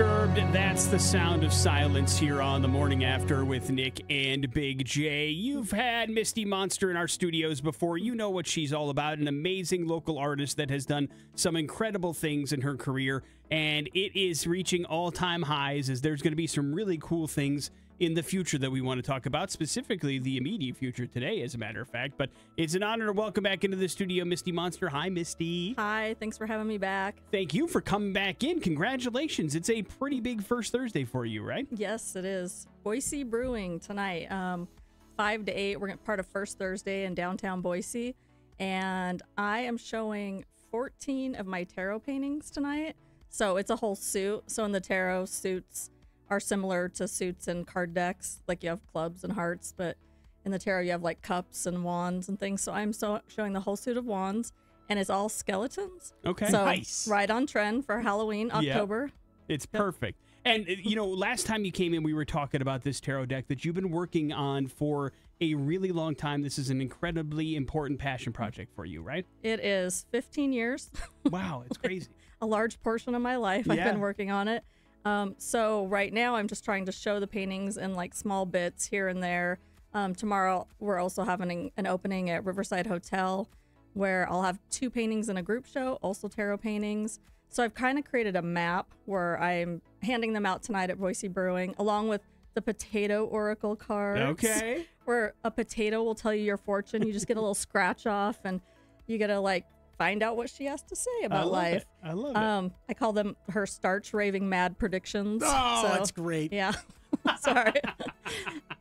Disturbed, that's the sound of silence here on The Morning After with Nick and Big J. You've had Misty Monster in our studios before. You know what she's all about, an amazing local artist that has done some incredible things in her career, and it is reaching all-time highs as there's going to be some really cool things in the future that we want to talk about, specifically the immediate future today, as a matter of fact. But it's an honor to welcome back into the studio Misty Monster. Hi, Misty. Hi, thanks for having me back. Thank you for coming back in. Congratulations. It's a pretty big first Thursday for you, right? Yes, it is. Boise Brewing tonight, 5 to 8. We're part of First Thursday in downtown Boise. And I am showing 14 of my tarot paintings tonight. So it's a whole suit. So in the tarot suits are similar to suits and card decks. Like you have clubs and hearts, but in the tarot you have like cups and wands and things. So I'm showing the whole suit of wands, and it's all skeletons. Okay, so nice. Right on trend for Halloween, October. Yeah. It's perfect. And you know, last time you came in, we were talking about this tarot deck that you've been working on for a really long time. This is an incredibly important passion project for you, right? It is. 15 years. Wow, it's crazy. A large portion of my life I've been working on it. So right now I'm just trying to show the paintings in like small bits here and there. Tomorrow we're also having an opening at Riverside Hotel where I'll have 2 paintings in a group show, also tarot paintings. So I've kind of created a map where I'm handing them out tonight at Boise Brewing, along with the potato oracle cards. Okay. Where a potato will tell you your fortune. You just get a little scratch off and you get to like find out what she has to say about life. I love it. I call them her starch raving mad predictions. Oh, so, that's great. Yeah. Sorry.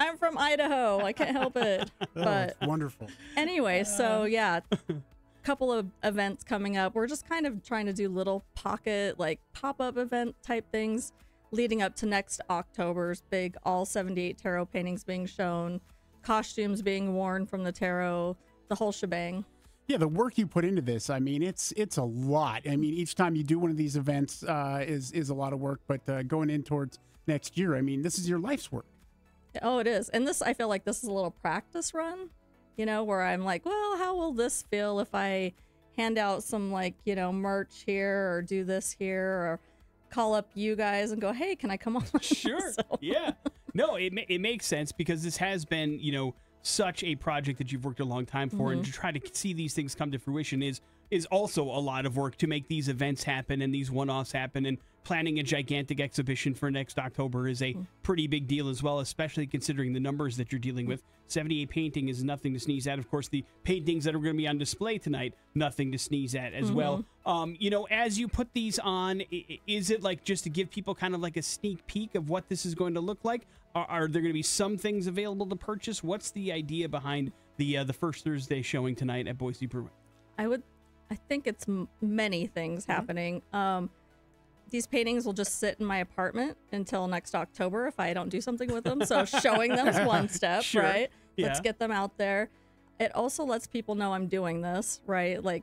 I'm from Idaho. I can't help it. But wonderful. Anyway, so yeah, couple of events coming up. We're just kind of trying to do little pocket, like pop-up event type things leading up to next October's big all 78 tarot paintings being shown, costumes being worn from the tarot, the whole shebang. Yeah, the work you put into this, I mean, it's a lot. I mean, each time you do one of these events is a lot of work, but going in towards next year, I mean, this is your life's work. Oh, it is. And this, I feel like this is a little practice run, you know, where I'm like, well, how will this feel if I hand out some, like, you know, merch here or do this here or call up you guys and go, hey, can I come on? Sure. So. Yeah. No, it makes sense because this has been, you know, such a project that you've worked a long time for, and to try to see these things come to fruition is also a lot of work to make these events happen and these one-offs happen, and planning a gigantic exhibition for next October is a pretty big deal as well, especially considering the numbers that you're dealing with. 78 painting is nothing to sneeze at. Of course, the paintings that are going to be on display tonight, nothing to sneeze at as well. You know, as you put these on, is it like just to give people kind of like a sneak peek of what this is going to look like? Are there going to be some things available to purchase? What's the idea behind the first Thursday showing tonight at Boise Brewing? I think it's many things happening. These paintings will just sit in my apartment until next October if I don't do something with them. So showing them is one step, sure. Right? Yeah. Let's get them out there. It also lets people know I'm doing this, right? Like,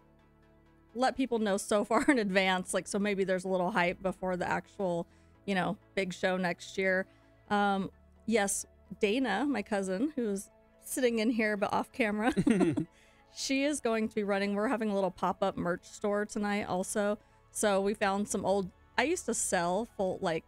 let people know so far in advance. Like, so maybe there's a little hype before the actual, you know, big show next year. Yes, Dana, my cousin, who's sitting in here but off camera, she is going to be running. We're having a little pop-up merch store tonight also. So we found some old... I used to sell full, like,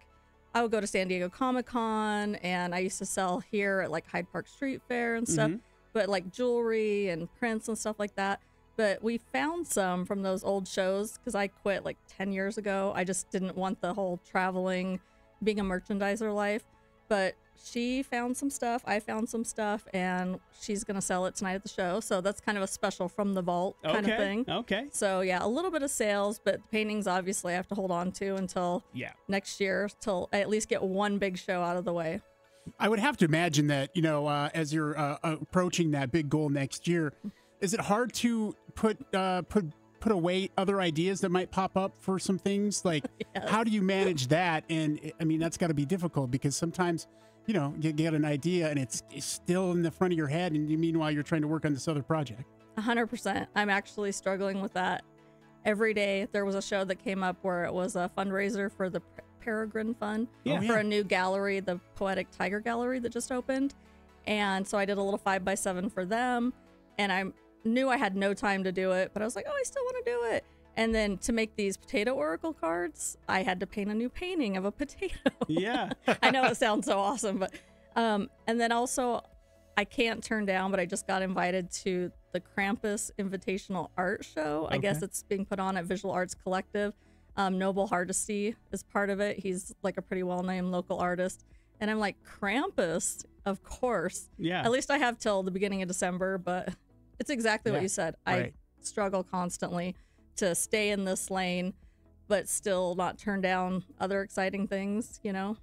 I would go to San Diego Comic-Con, and I used to sell here at, like, Hyde Park Street Fair and stuff, but, like, jewelry and prints and stuff like that. But we found some from those old shows, because I quit, like, 10 years ago. I just didn't want the whole traveling, being a merchandiser life. But she found some stuff, I found some stuff, and she's going to sell it tonight at the show. So that's kind of a special from the vault kind of thing. Okay. So, yeah, a little bit of sales, but the paintings obviously I have to hold on to until next year, till I at least get one big show out of the way. I would have to imagine that, you know, as you're approaching that big goal next year, is it hard to put away other ideas that might pop up for some things? Like, how do you manage that? And, I mean, that's got to be difficult because sometimes... you know, you get an idea and it's still in the front of your head, and meanwhile you're trying to work on this other project. 100%. I'm actually struggling with that every day. There was a show that came up where it was a fundraiser for the Peregrine Fund for a new gallery, the Poetic Tiger Gallery that just opened, and so I did a little 5x7 for them, and I knew I had no time to do it, but I was like, oh, I still want to do it. And then to make these potato oracle cards, I had to paint a new painting of a potato. Yeah. I know it sounds so awesome, but and then also I can't turn down, but I just got invited to the Krampus Invitational Art Show. Okay. I guess it's being put on at Visual Arts Collective. Noble Hardesty is part of it. He's like a pretty well-known local artist. And I'm like, Krampus, of course. Yeah. At least I have till the beginning of December, but it's exactly what you said. Right. I struggle constantly to stay in this lane, but still not turn down other exciting things, you know?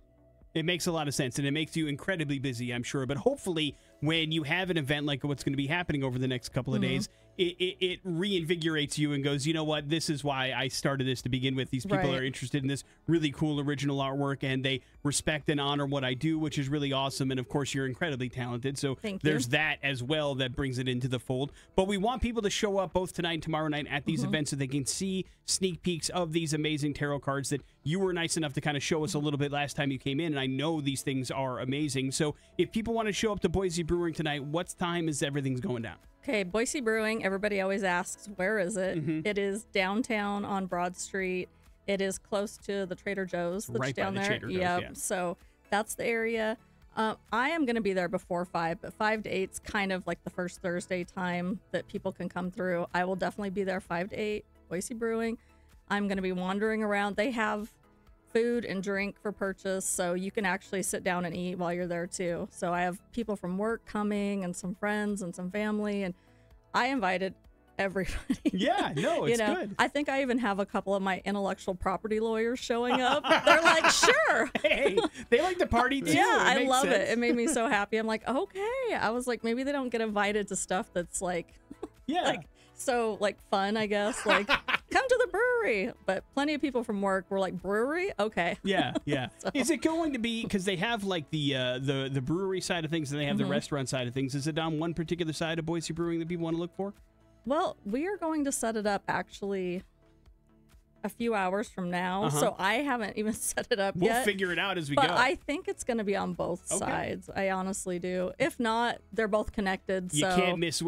It makes a lot of sense, and it makes you incredibly busy, I'm sure. But hopefully when you have an event like what's going to be happening over the next couple of days, it reinvigorates you and goes, you know what, this is why I started this to begin with. These people are interested in this really cool original artwork, and they respect and honor what I do, which is really awesome. And of course, you're incredibly talented. So there's that as well that brings it into the fold. But we want people to show up both tonight and tomorrow night at these events so they can see sneak peeks of these amazing tarot cards that you were nice enough to kind of show us a little bit last time you came in. And I know these things are amazing. So if people want to show up to Boise Brewing tonight, what time is everything's going down? Okay, Boise Brewing, everybody always asks, where is it? It is downtown on Broad Street. It is close to the Trader Joe's that's right down by the there. Trader Joe's, yeah. So that's the area. I am going to be there before 5, but 5 to 8 is kind of like the first Thursday time that people can come through. I will definitely be there 5 to 8, Boise Brewing. I'm going to be wandering around. They have food and drink for purchase, so you can actually sit down and eat while you're there too. So I have people from work coming and some friends and some family, and I invited everybody. Yeah, no, it's good. I think I even have a couple of my intellectual property lawyers showing up. They're like, sure. Hey, they like to party too. Yeah, I love it. It made me so happy. I'm like, okay. I was like, maybe they don't get invited to stuff that's like, like fun, I guess. Like, come to the brewery. But plenty of people from work were like, brewery? Okay. Yeah, yeah. So. Is it going to be, because they have like the brewery side of things and they have the restaurant side of things. Is it on one particular side of Boise Brewing that people want to look for? Well, we are going to set it up actually a few hours from now. So I haven't even set it up yet. We'll figure it out as we go. I think it's going to be on both sides. I honestly do. If not, they're both connected. You can't miss.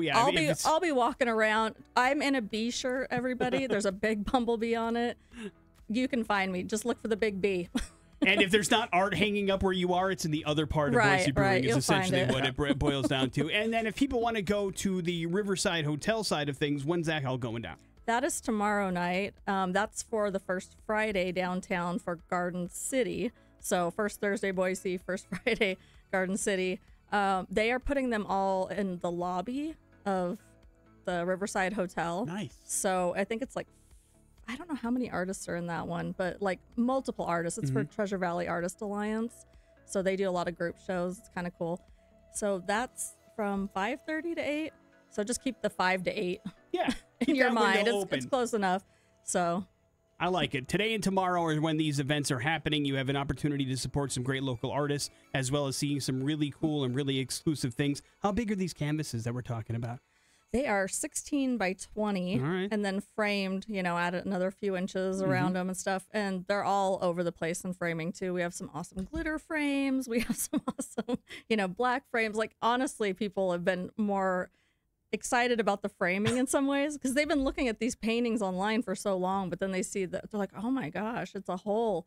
I'll be walking around. I'm in a bee shirt, everybody. There's a big bumblebee on it. You can find me. Just look for the big bee. And if there's not art hanging up where you are, it's in the other part of Boise Brewing is essentially what it boils down to. And then if people want to go to the Riverside Hotel side of things, when's that all going down? That is tomorrow night. That's for the first Friday downtown for Garden City. So first Thursday, Boise, first Friday, Garden City. They are putting them all in the lobby of the Riverside Hotel. Nice. So I think it's like, I don't know how many artists are in that one, but like multiple artists. It's for Treasure Valley Artist Alliance. So they do a lot of group shows. It's kind of cool. So that's from 5:30 to 8. So just keep the 5 to 8. Yeah. In your mind, it's close enough. So I like it. Today and tomorrow are when these events are happening. You have an opportunity to support some great local artists, as well as seeing some really cool and really exclusive things. How big are these canvases that we're talking about? They are 16 by 20 and then framed, you know, add another few inches around them and stuff. And they're all over the place in framing too. We have some awesome glitter frames. We have some awesome, you know, black frames. Like, honestly, people have been more excited about the framing in some ways, because they've been looking at these paintings online for so long, but then they see that, they're like, oh my gosh, it's the whole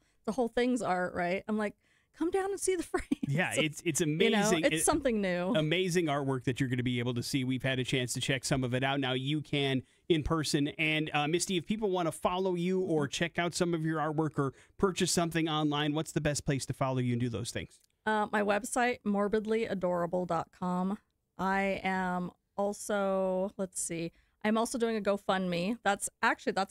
thing's art, right? I'm like, come down and see the frame. Yeah, it's amazing. You know, it's something new. Amazing artwork that you're going to be able to see. We've had a chance to check some of it out. Now you can in person. And Misty, if people want to follow you or check out some of your artwork or purchase something online, what's the best place to follow you and do those things? My website, morbidlyadorable.com. I am also, let's see, I'm also doing a GoFundMe. That's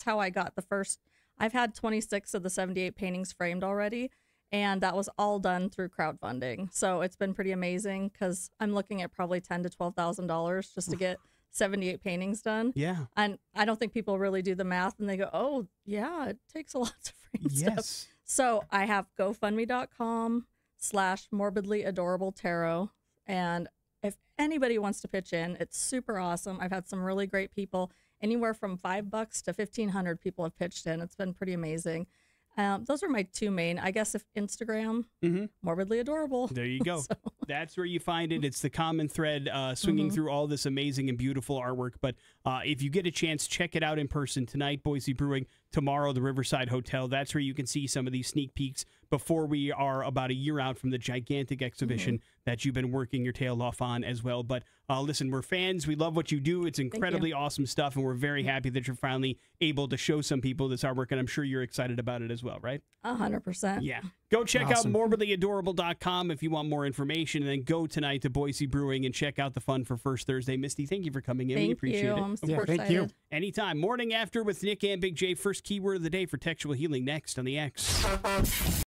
how I got the first. I've had 26 of the 78 paintings framed already, and that was all done through crowdfunding. So it's been pretty amazing, because I'm looking at probably $10,000 to $12,000 just to get 78 paintings done. Yeah. And I don't think people really do the math, and they go, oh yeah, it takes a lot to frame stuff. So I have GoFundMe.com/morbidlyadorabletarot, and if anybody wants to pitch in, it's super awesome. I've had some really great people. Anywhere from $5 to 1,500 people have pitched in. It's been pretty amazing. Those are my two main, I guess, if Instagram, Morbidly Adorable. There you go. So. That's where you find it. It's the common thread swinging through all this amazing and beautiful artwork. But if you get a chance, check it out in person tonight, Boise Brewing, tomorrow, the Riverside Hotel. That's where you can see some of these sneak peeks before we are about a year out from the gigantic exhibition that you've been working your tail off on as well. But listen, we're fans. We love what you do. It's incredibly awesome stuff, and we're very happy that you're finally able to show some people this artwork, and I'm sure you're excited about it as well, right? 100%. Yeah. Go check out morbidlyadorable.com if you want more information, and then go tonight to Boise Brewing and check out the fun for First Thursday. Misty, thank you for coming in. We appreciate it. I'm super excited. Thank you. Anytime. Morning After with Nick and Big J. First keyword of the day for textual healing next on the X.